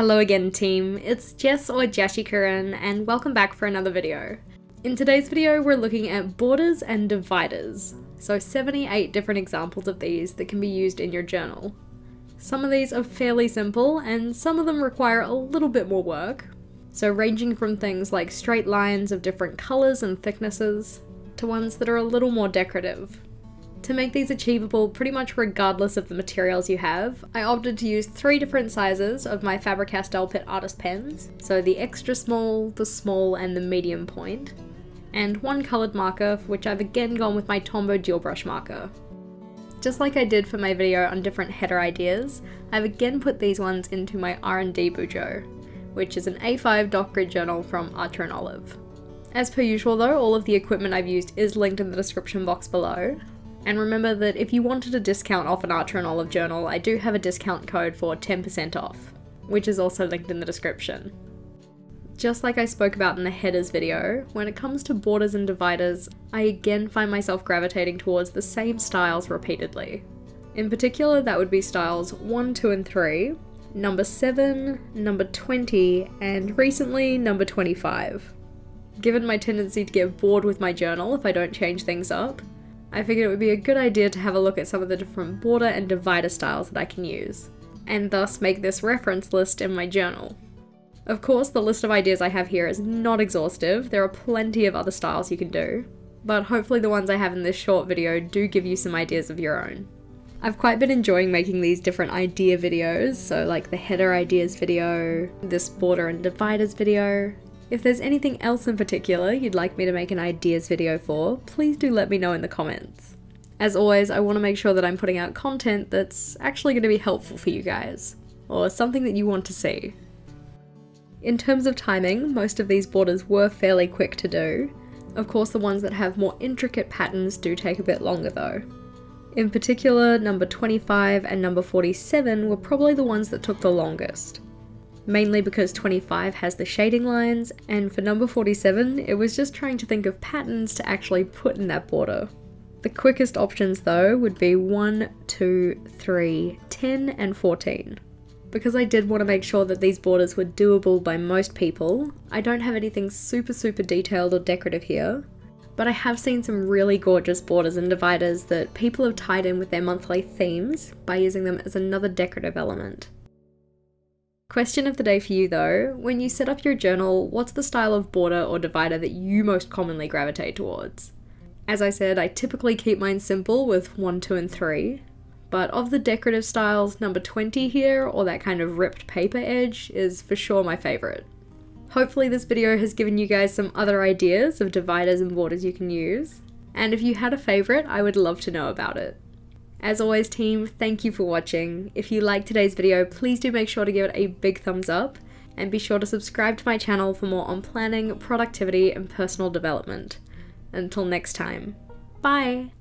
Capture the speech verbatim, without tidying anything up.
Hello again team, it's Jess or JashiiCorrin and welcome back for another video. In today's video we're looking at borders and dividers, so seventy-eight different examples of these that can be used in your journal. Some of these are fairly simple and some of them require a little bit more work, so ranging from things like straight lines of different colours and thicknesses to ones that are a little more decorative. To make these achievable pretty much regardless of the materials you have, I opted to use three different sizes of my Faber-Castell Pitt Artist Pens, so the extra small, the small, and the medium point, and one coloured marker for which I've again gone with my Tombow Dual Brush Marker. Just like I did for my video on different header ideas, I've again put these ones into my R and D Bujo, which is an A five doc grid journal from Archer and Olive. As per usual though, all of the equipment I've used is linked in the description box below. And remember that if you wanted a discount off an Archer and Olive journal, I do have a discount code for ten percent off, which is also linked in the description. Just like I spoke about in the headers video, when it comes to borders and dividers, I again find myself gravitating towards the same styles repeatedly. In particular, that would be styles one, two and three, number seven, number twenty, and recently number twenty-five. Given my tendency to get bored with my journal if I don't change things up, I figured it would be a good idea to have a look at some of the different border and divider styles that I can use, and thus make this reference list in my journal. Of course, the list of ideas I have here is not exhaustive, there are plenty of other styles you can do, but hopefully the ones I have in this short video do give you some ideas of your own. I've quite been enjoying making these different idea videos, so like the header ideas video, this border and dividers video. If there's anything else in particular you'd like me to make an ideas video for, please do let me know in the comments. As always, I want to make sure that I'm putting out content that's actually going to be helpful for you guys, or something that you want to see. In terms of timing, most of these borders were fairly quick to do. Of course, the ones that have more intricate patterns do take a bit longer though. In particular, number twenty-five and number forty-seven were probably the ones that took the longest. Mainly because twenty-five has the shading lines, and for number forty-seven, it was just trying to think of patterns to actually put in that border. The quickest options though would be one, two, three, ten and fourteen. Because I did want to make sure that these borders were doable by most people, I don't have anything super super detailed or decorative here, but I have seen some really gorgeous borders and dividers that people have tied in with their monthly themes by using them as another decorative element. Question of the day for you though, when you set up your journal, what's the style of border or divider that you most commonly gravitate towards? As I said, I typically keep mine simple with one, two and three, but of the decorative styles, number twenty here, or that kind of ripped paper edge, is for sure my favourite. Hopefully this video has given you guys some other ideas of dividers and borders you can use, and if you had a favourite, I would love to know about it. As always team, thank you for watching. If you liked today's video, please do make sure to give it a big thumbs up, and be sure to subscribe to my channel for more on planning, productivity, and personal development. Until next time, bye!